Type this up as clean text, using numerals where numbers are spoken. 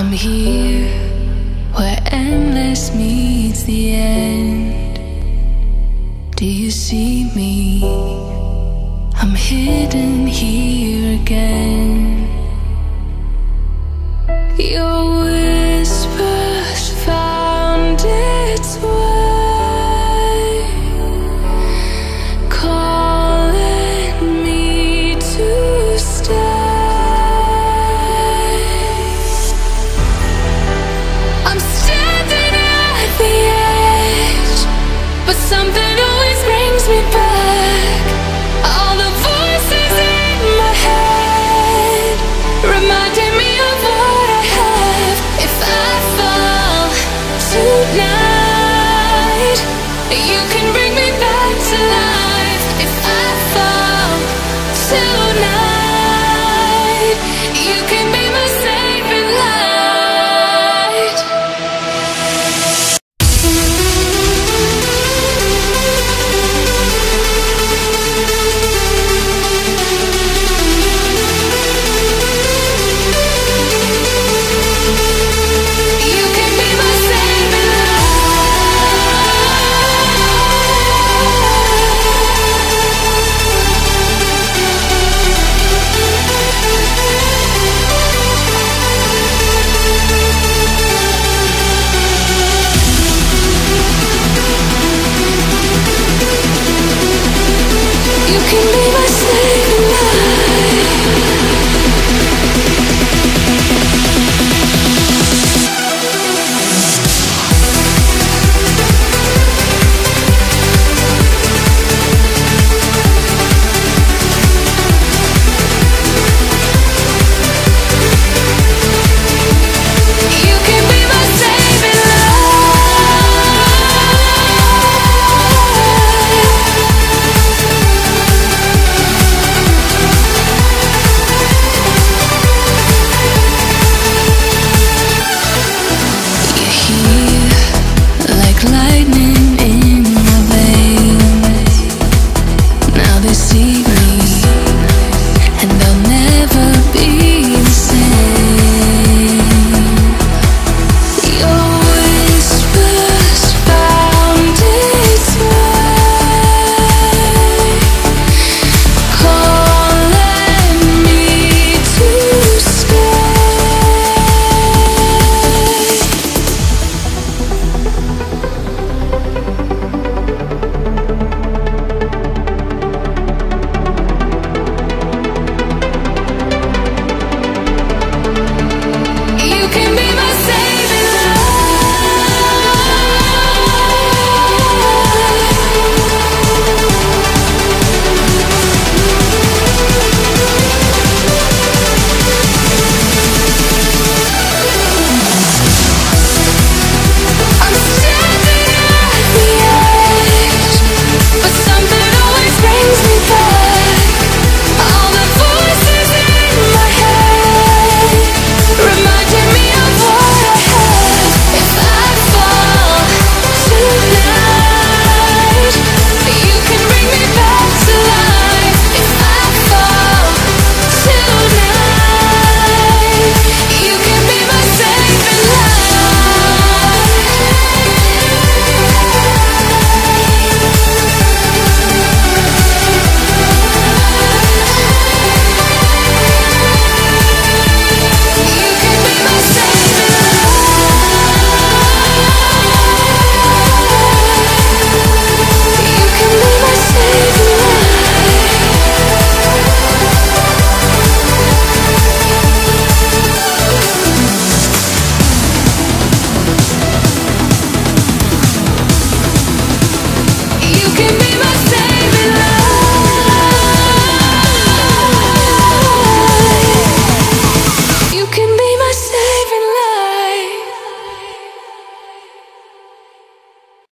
I'm here where endless meets the end. Do you see me? I'm hidden here again. You're